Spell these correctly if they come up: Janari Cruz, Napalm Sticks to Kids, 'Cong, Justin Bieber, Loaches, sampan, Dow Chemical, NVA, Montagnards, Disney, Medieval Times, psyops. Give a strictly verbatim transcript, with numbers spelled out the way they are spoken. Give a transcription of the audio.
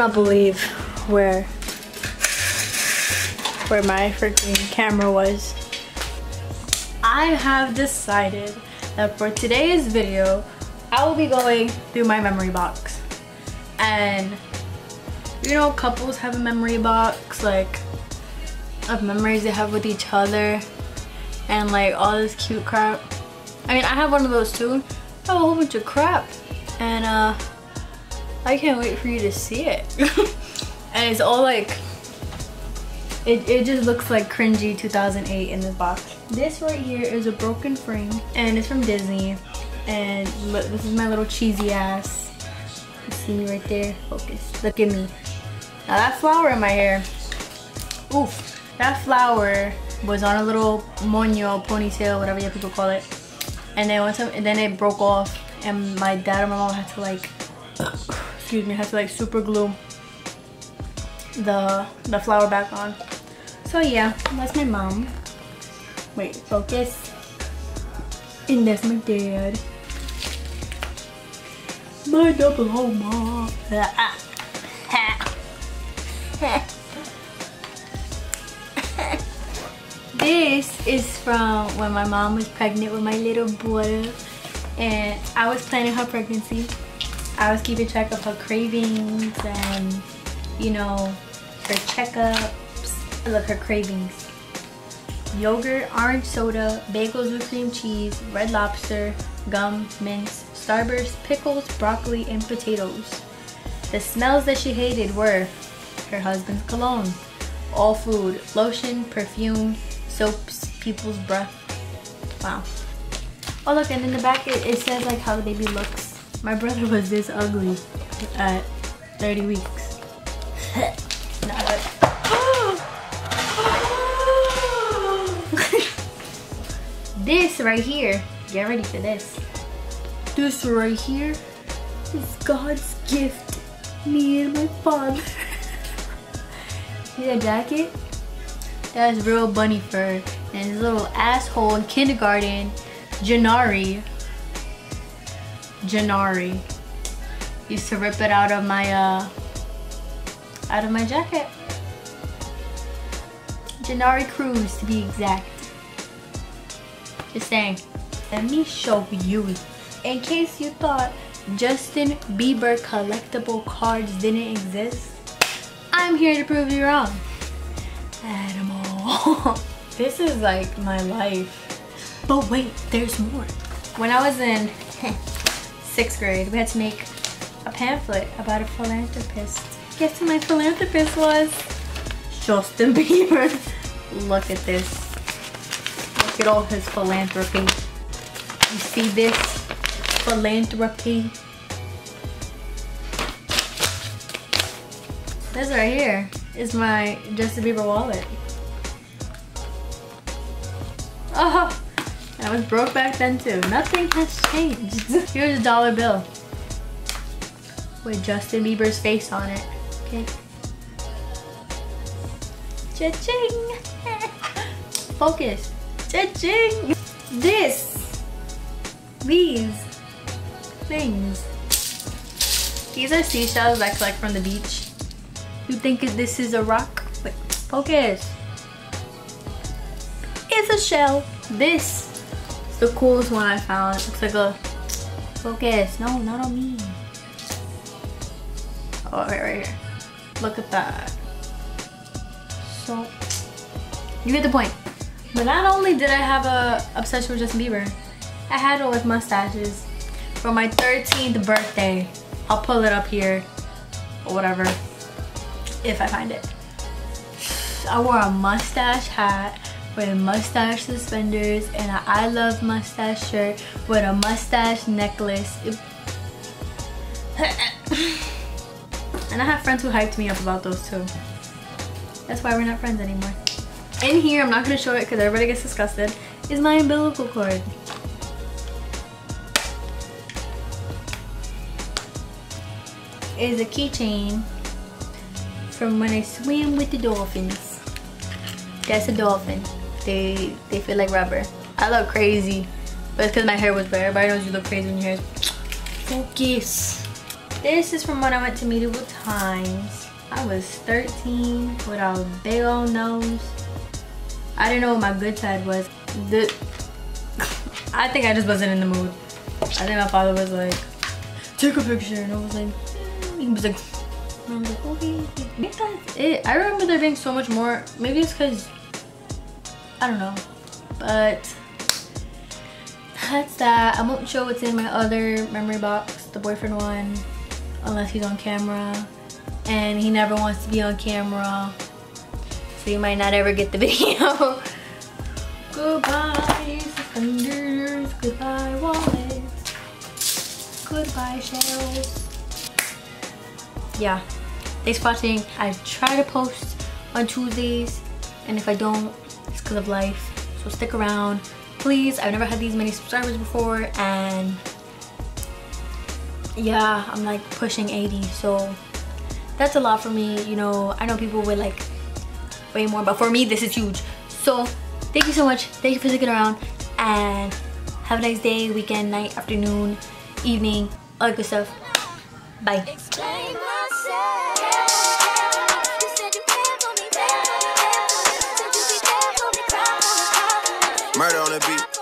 cannot believe where where my freaking camera was. I have decided that for today's video, I will be going through my memory box. And you know, couples have a memory box, like of memories they have with each other and like all this cute crap. I mean, I have one of those too. I have a whole bunch of crap, and uh I can't wait for you to see it. And it's all like, it, it just looks like cringy two thousand eight in this box. This right here is a broken frame, and it's from Disney. And look, this is my little cheesy ass. You see me right there? Focus. Look at me. Now that flower in my hair. Oof. That flower was on a little moño, ponytail, whatever you people call it. And then once and then it broke off, and my dad and my mom had to like, excuse me, had to like super glue the the flower back on. So yeah, that's my mom. Wait, focus. And that's my dad. My double mom. This is from when my mom was pregnant with my little brother, and I was planning her pregnancy. I was keeping track of her cravings and, you know, her checkups. Look, her cravings. Yogurt, orange soda, bagels with cream cheese, Red Lobster, gum, mints, Starburst, pickles, broccoli, and potatoes. The smells that she hated were her husband's cologne, all food, lotion, perfume, soaps, people's breath. Wow. Oh look, and in the back it, it says like how the baby looks. My brother was this ugly at thirty weeks. Not good. This right here, get ready for this. This right here is God's gift. Me and my father. See that jacket? That's real bunny fur. And his little asshole in kindergarten, Janari. Janari used to rip it out of my uh, out of my jacket. Janari Cruz, to be exact. Just saying. Let me show you. In case you thought Justin Bieber collectible cards didn't exist, I'm here to prove you wrong. Animal. This is like my life. But wait, there's more. When I was in sixth grade, we had to make a pamphlet about a philanthropist. Guess who my philanthropist was? Justin Bieber. Look at this. Look at all his philanthropy. You see this? Philanthropy. This right here is my Justin Bieber wallet. Oh! I was broke back then too. Nothing has changed. Here's a dollar bill with Justin Bieber's face on it. Okay. Cha-ching! Focus. Cha-ching! This. These. Things. These are seashells I collect from the beach. You think this is a rock? Wait. Focus. It's a shell. This. The coolest one I found. Looks like a focus. No, not on me. Oh, right, right here. Look at that. So you get the point. But not only did I have a obsession with Justin Bieber, I had one with mustaches. For my thirteenth birthday, I'll pull it up here or whatever if I find it. I wore a mustache hat with mustache suspenders and an I love mustache shirt with a mustache necklace. And I have friends who hyped me up about those too. That's why we're not friends anymore. In here, I'm not gonna show it because everybody gets disgusted, is my umbilical cord. It is a keychain from when I swim with the dolphins. That's a dolphin. They they feel like rubber. I look crazy, but it's because my hair was red. Everybody knows you look crazy when your hair's focus. This is from when I went to Medieval Times. I was thirteen with a big old nose. I didn't know what my good side was. The I think I just wasn't in the mood. I think my father was like, take a picture, and I was like, mm. He was like, and I was like, okay. I think that's it. I remember there being so much more. Maybe it's because, I don't know, but that's that. I won't show what's in my other memory box, the boyfriend one, unless he's on camera, and he never wants to be on camera, so you might not ever get the video. Goodbye, suspenders. Goodbye, wallets. Goodbye, shells. Yeah, thanks for watching. I try to post on Tuesdays, and if I don't, it's because of life. So stick around, please. I've never had these many subscribers before, and yeah, I'm like pushing eighty, so that's a lot for me. You know, I know people with like way more, but for me, this is huge. So thank you so much. Thank you for sticking around, and have a nice day, weekend, night, afternoon, evening, all that good stuff. Bye. Murder on the beat.